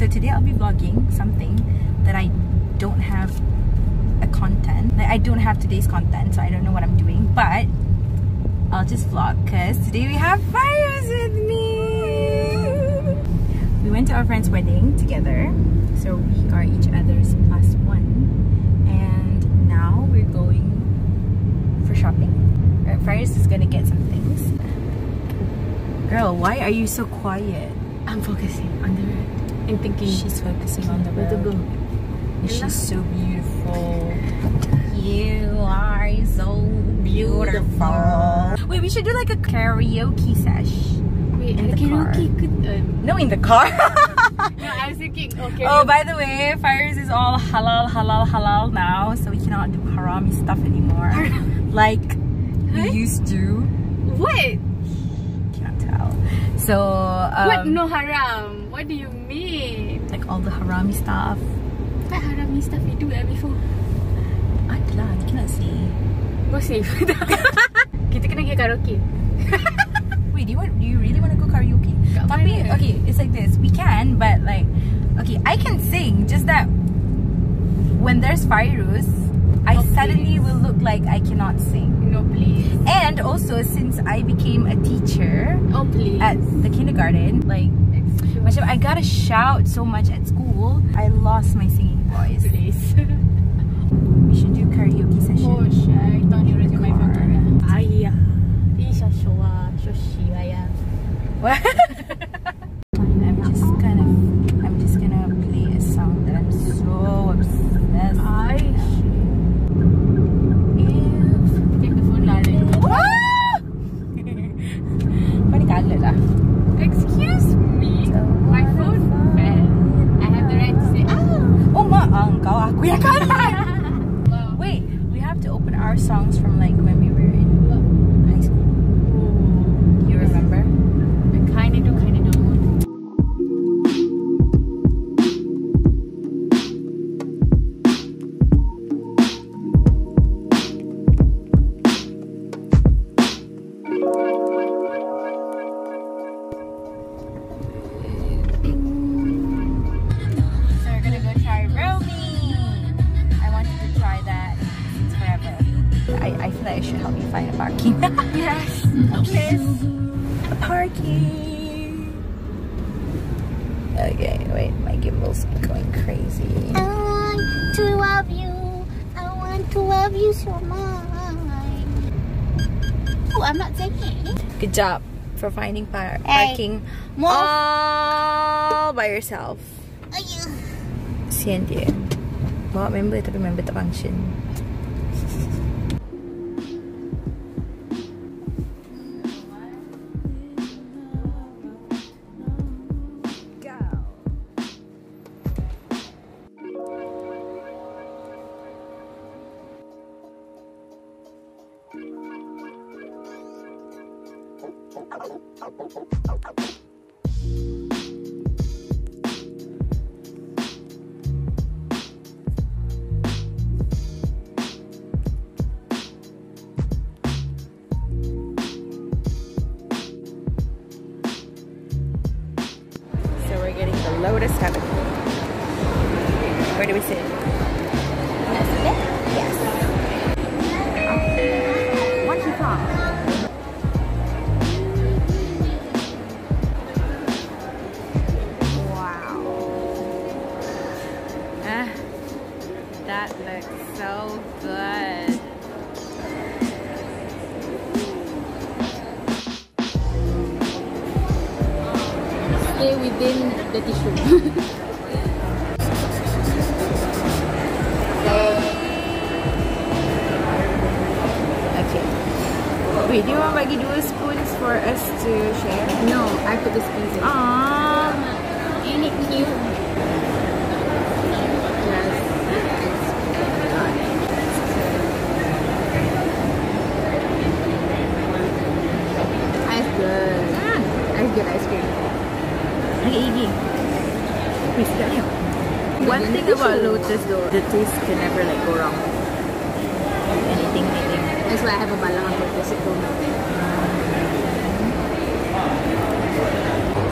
So today I'll be vlogging something that I don't have a content. Like I don't have today's content, so I don't know what I'm doing, but I'll just vlog because today we have Fairuz with me. We went to our friend's wedding together, so we are each other's plus one, and now we're going for shopping. Fairuz is gonna get some things. Girl, why are you so quiet? I'm focusing on the road. I'm thinking. She's focusing on the road. And she's so beautiful. You are so beautiful. Wait, we should do like a karaoke sesh. Wait, in the karaoke car. Could, no, in the car. No, I was thinking. Okay. Oh, by the way, Fairuz is all halal now, so we cannot do harami stuff anymore. Like we used to. What? So what? No haram? What do you mean? Like all the harami stuff. What harami stuff we do before? Adla, you cannot say. Go safe. Kita kena pergi karaoke. Wait, do you really want to go karaoke? Tapi, okay, it's like this. We can, but like, okay, I can sing. Just that when there's Fairuz, I suddenly will look like I cannot sing. No, please. And also, since I became a teacher at the kindergarten, like, I gotta shout so much at school, I lost my singing voice. Please. We should do karaoke session. Oh, shit. I thought you were in my phone. Aya. What? I'm just gonna play a song that I'm so obsessed with. Wait, we have to open our songs from like when we were in high school. You remember? I kinda do. I feel like I should help you find a parking. Yes. A parking. Okay, wait, my gimbal's going crazy. I want to love you. I want to love you so much. Oh, I'm not singing. Good job for finding parking all by yourself. Sian dia. Bawa member tapi member tak function. Lotus Heaven. Where do we sit? Yes. What you thought? Wow. That looks so good. Stay within the tissue. Okay. Wait, do you want bagi 2 spoons for us to share? No, I put the spoons in. Aww. Ain't it cute? Yes. That's good. That's good ice cream. Okay, eating. One thing about Lotus though, the taste can never like go wrong. Anything. That's why I have a balang for this.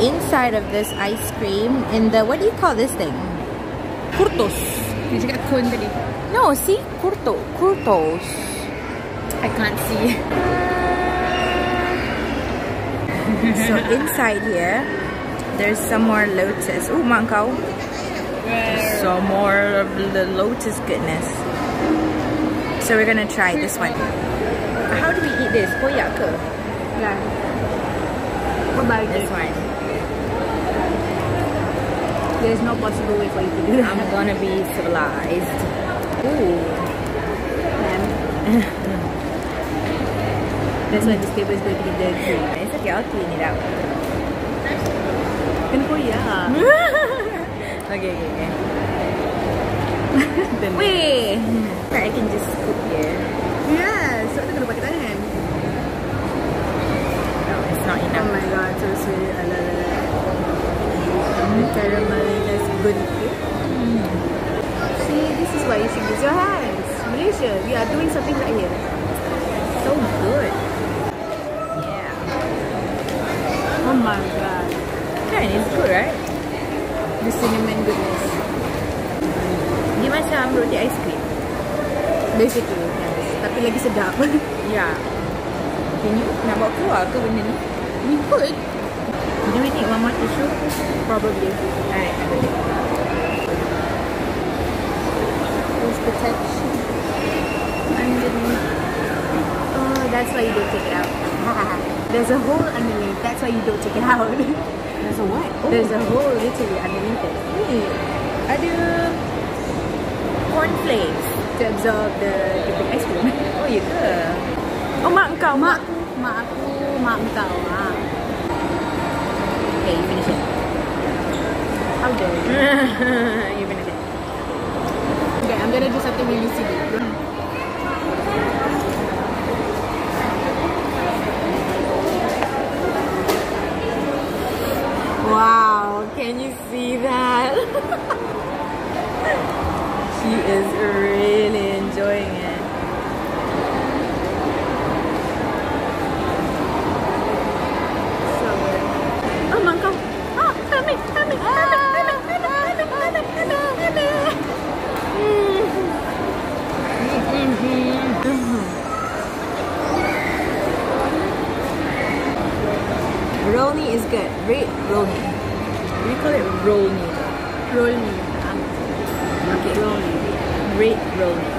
inside of this ice cream in the, what do you call this thing? Kurtos. Did you get cone tadi? No, see? Kurtos. I can't see. So inside here, there's some more lotus. Oh, mangkau. Some more of the lotus goodness. So we're gonna try this one. How do we eat this? Koyak ke? This one. There's no possible way for you to do that. I'm gonna be civilized. Ooh. That's why this table is going to be dirty. It's okay, I'll clean it out. In Korea. Okay. Wait. I can just sit here. Yeah, so we're gonna put it on. Oh my god, so sweet. I love it. Caramel is good. See, this is why you should use your hands. Malaysia, we are doing something right here. So good. Yeah. Oh my god. Okay, it's good, right? The cinnamon goodness. Dia macam roti ice cream. Basically, yes. Tapi lagi sedap. Yeah. Can you nak bawa keluar ke benda ni? We could. Do we need one more tissue? Probably. Alright, I will. There's protection underneath. Oh, that's why you don't take it out. There's a hole underneath. That's why you don't take it out. There's a what? Oh. There's a hole literally underneath it. Wait. Ada cornflakes to absorb the ice cream. Oh, ya ke? Oh, mak engkau, mak. Mak aku, mak engkau. Ah. Okay, you finish it. How dare you? You finish it. Okay, I'm gonna do something really silly. Wow, can you see that? She is really enjoying it. ROLLNEY is good. ROLLNEY. We call it ROLLNEY. ROLLNEY. Okay. ROLLNEY. ROLLNEY.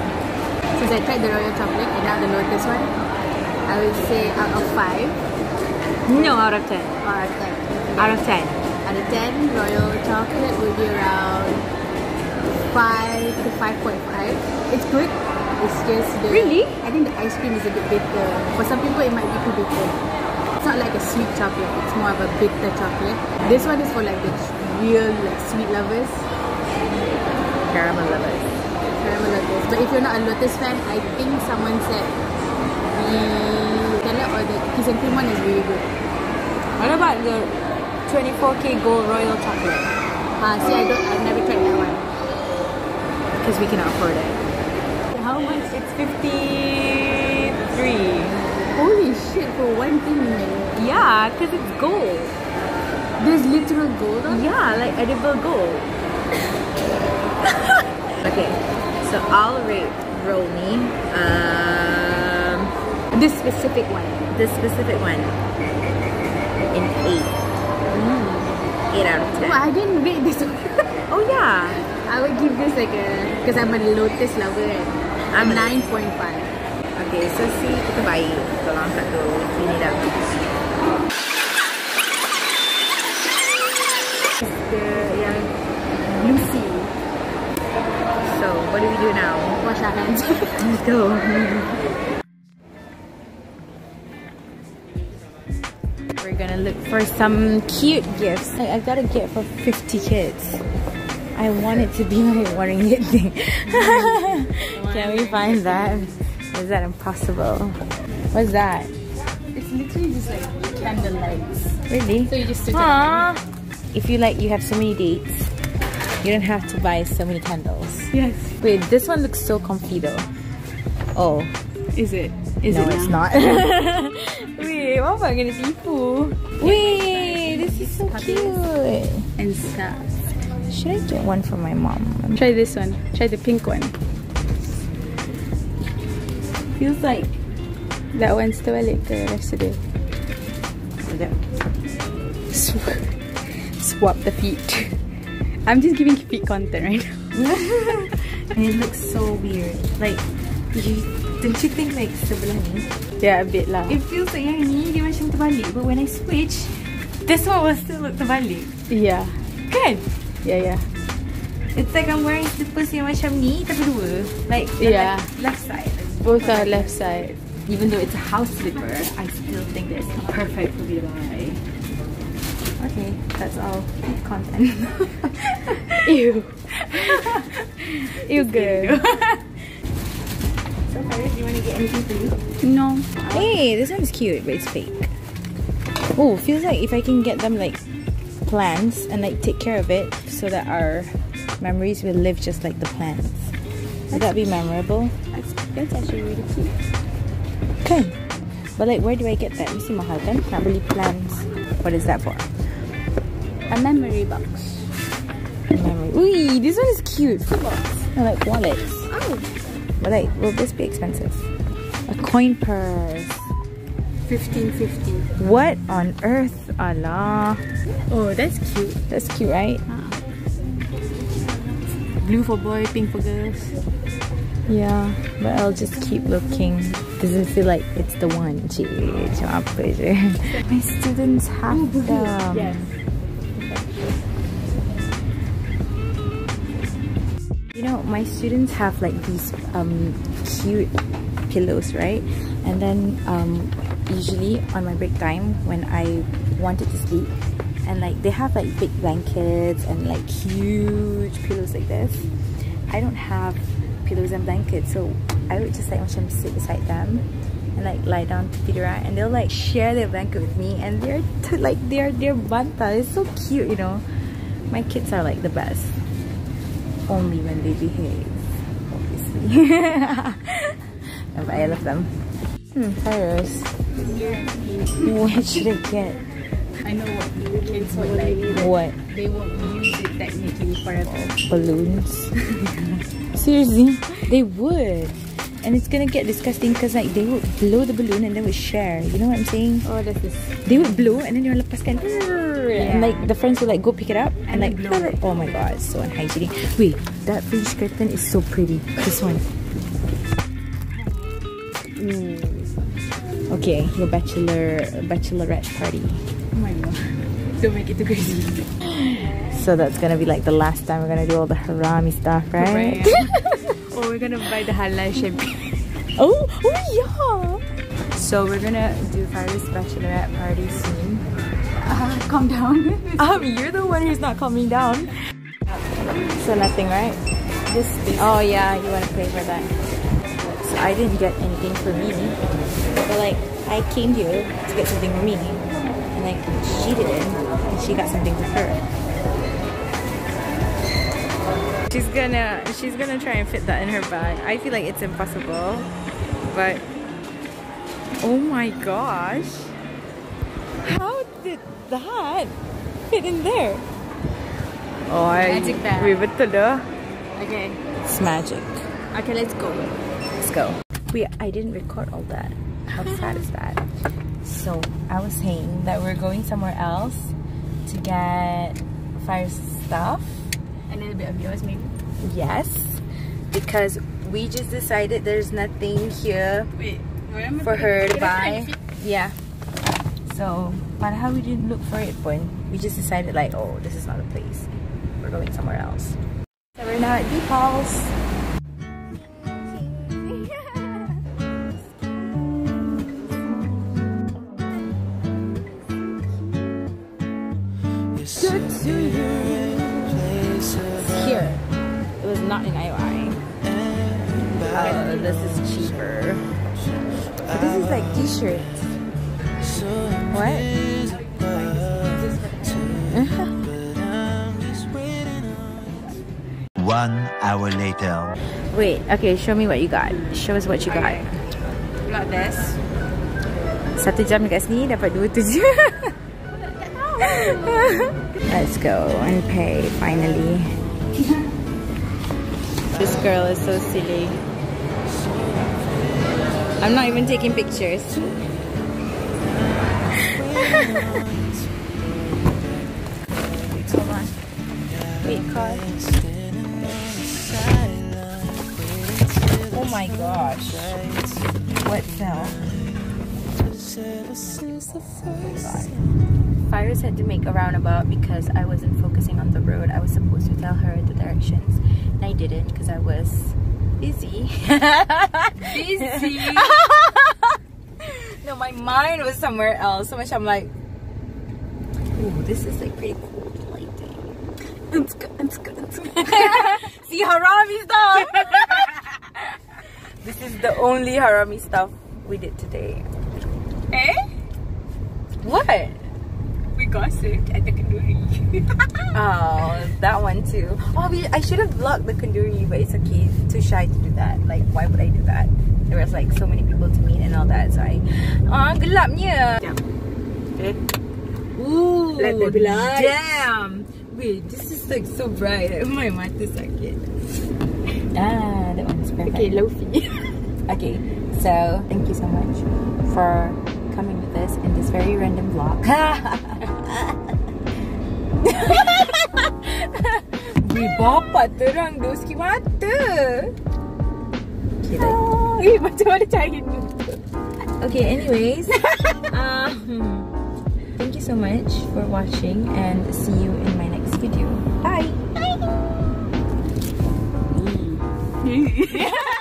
Since I tried the royal chocolate and now the lotus one, I would say out of 5. No, out of 10. Out of 10. Out of 10. Out of 10, royal chocolate will be around 5 to 5.5. It's good. It's just the... Really? I think the ice cream is a bit bitter. For some people, it might be too bitter. It's not like a sweet chocolate. It's more of a bitter chocolate. This one is for like the real like, sweet lovers. Caramel lovers. Caramel lovers. But if you're not a Lotus fan, I think someone said the Nutella or the kiss and cream one is really good. What about the 24K Gold Royal Chocolate? See, I've never tried that one. Because we cannot afford it. How much? It's 53. Holy shit, for one thing. Yeah, because it's gold. There's literal gold on it? Yeah, like edible gold. Okay, so I'll rate ROLLNEY. This specific one. This specific one. An 8. 8 out of 10. Oh, I didn't rate this one. Oh yeah. I would give this like a... Because I'm a Lotus lover, right? I'm 9.5. Okay, so see, kita baik. Tolong satu, clean it up. It's the yang juicy. So, what do we do now? Wash our hands. Let's go. Gonna look for some cute gifts. I've got a gift for 50 kids. I want it to be my watering it thing. Can we find that? Is that impossible? What's that? It's literally just like candle lights. Really? So you just sit down. If you like, you have so many dates. You don't have to buy so many candles. Yes. Wait, this one looks so comfy though. Oh. Is it? Is it? No, it's not. Wait, what am I gonna see? Wait, this is so cute. And scarves. Should I get one for my mom? Try this one. Try the pink one. Feels like that one's toilet the rest of the day. Swap the feet. I'm just giving feet content right now. And it looks so weird. Like, don't you think like sebelahnya? Yeah, a bit lah. It feels like yang ni dia macam terbalik. But when I switch, this one will still look terbalik. Yeah. Kan? Yeah, yeah. It's like I'm wearing slippers yang macam ni, tapi dua. Like, yeah. Left side. Both are left side. Even though it's a house slipper, I still think that it's perfect for the right. Okay, that's all content. Ew. Ew, girl. So, Fairuz, do you want to get anything for you? No. Hey, this one's cute, but it's fake. Oh, feels like if I can get them like plants and like take care of it so that our memories will live just like the plants. Would that be memorable? That's actually really cute. Okay. But like, where do I get that? You see mahal kan? Nak beli plants. What is that for? A memory box. A memory. Ooh, this one is cute. It's a box. I like wallets. Oh. But like, will this be expensive? A coin purse. 15.50. What on earth? Allah. Oh, that's cute. That's cute, right? Blue for boy, pink for girls. Yeah, but I'll just keep looking. Doesn't feel like it's the one. My students have them. Yes. You know, my students have like these cute pillows, right? And then usually on my break time when I wanted to sleep, and like they have like big blankets and like huge pillows like this. I don't have pillows and blankets, so I would just like sit beside them and like lie down to feed around, and they'll like share their blanket with me, and they're like they're banta. It's so cute, you know. My kids are like the best. Only when they behave, obviously. No, but I love them. Fairuz. What should I get? I know what the kids would like. What? They won't use it technically forever. Balloons. Seriously, they would. And it's gonna get disgusting because like they would blow the balloon and they would share. You know what I'm saying? Oh, that's this. They would blow and then they would lepaskan. Yeah. And like the friends would like go pick it up and like blow it. Oh my god, it's so unhygienic. Wait, that French curtain is so pretty. This one. Okay, your bachelorette party. Oh my god. Don't make it too crazy. So that's gonna be like the last time we're gonna do all the harami stuff, right? Or we're gonna buy the halal champagne. Oh yeah! So we're gonna do Fairuz bachelorette party soon. Calm down. You're the one who's not calming down. So nothing, right? This. Oh yeah, you wanna pay for that. I didn't get anything for me, but like I came here to get something for me, and like she didn't, and she got something for her. She's gonna try and fit that in her bag. I feel like it's impossible, but oh my gosh, how did the hat fit in there? Oh, magic bag. Okay, it's magic. Okay, let's go. Let's go. I didn't record all that. How sad is that? So I was saying that we're going somewhere else to get Fairuz stuff. And a little bit of yours maybe? Yes. Because we just decided there's nothing here for her to buy. Yeah. So padahal we didn't look for it, but we just decided like, oh, this is not a place. We're going somewhere else. So we're now at DPulse. Here, it was not in IOI. Oh, this is cheaper. But this is like t-shirts. What? 1 hour later. Wait, okay, show me what you got. Show us what you got. Got this. 1 jam dekat sini dapat 2.7. Let's go and pay finally. This girl is so silly. I'm not even taking pictures. Come on. Wait, car. Oh my gosh. What fell? Oh my God. Fairuz had to make a roundabout because I wasn't focusing on the road. I was supposed to tell her the directions and I didn't because I was busy. Busy? No, my mind was somewhere else. So much I'm like, ooh, this is like pretty cool lighting. It's good, it's good, it's good. See, Harami stuff! This is the only Harami stuff we did today. Eh? What? We gossiped at the Kanduri. Oh, that one too. Oh, I should have vlogged the Kanduri, but it's okay. Too shy to do that. Like, why would I do that? There was like so many people to meet and all that. So I, gelapnya. Damn. Okay. Ooh. Let there be light. Damn. Wait, this is like so bright. My mata sakit. Ah, that one is perfect. Okay, Lofi. Okay. So thank you so much for coming with us in this very random vlog. Wih, bapak terang doski mata. Kira. Wih, macam mana cahaya ni? Okay, anyways. Thank you so much for watching and see you in my next video. Bye! Bye!